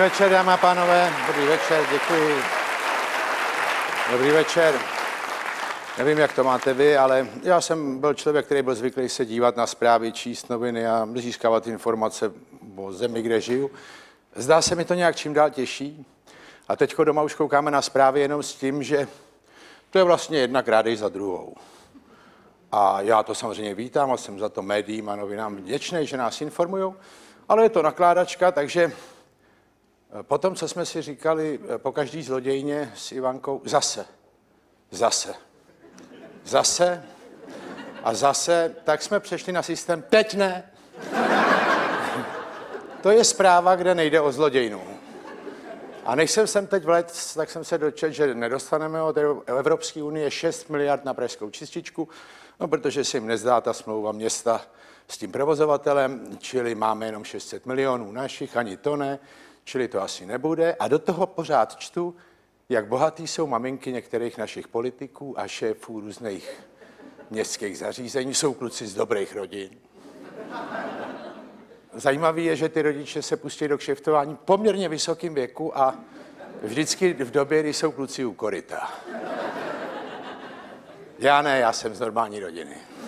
večer, dámy a pánové. Dobrý večer, děkuji. Dobrý večer. Nevím, jak to máte vy, ale já jsem byl člověk, který byl zvyklý se dívat na zprávy, číst noviny a získávat informace o zemi, kde žiju. Zdá se mi to nějak čím dál těžší. A teďko doma už koukáme na zprávy jenom s tím, že to je vlastně jedna krádež za druhou. A já to samozřejmě vítám a jsem za to médiím a novinám vděčný, že nás informují, ale je to nakládačka, takže potom, co jsme si říkali po každý zlodějně s Ivankou, zase, tak jsme přešli na systém, teď ne. To je zpráva, kde nejde o zlodějnu. A než jsem sem teď vlec, tak jsem se dočetl, že nedostaneme od Evropské unie 6 miliard na pražskou čističku, no protože se jim nezdá ta smlouva města s tím provozovatelem, čili máme jenom 600 milionů našich, ani to ne, čili to asi nebude. A do toho pořád čtu, jak bohatý jsou maminky některých našich politiků a šéfů různých městských zařízení, jsou kluci z dobrých rodin. Zajímavé je, že ty rodiče se pustí do kšeftování poměrně vysokým věku a vždycky v době, kdy jsou kluci u koryta. Já ne, já jsem z normální rodiny.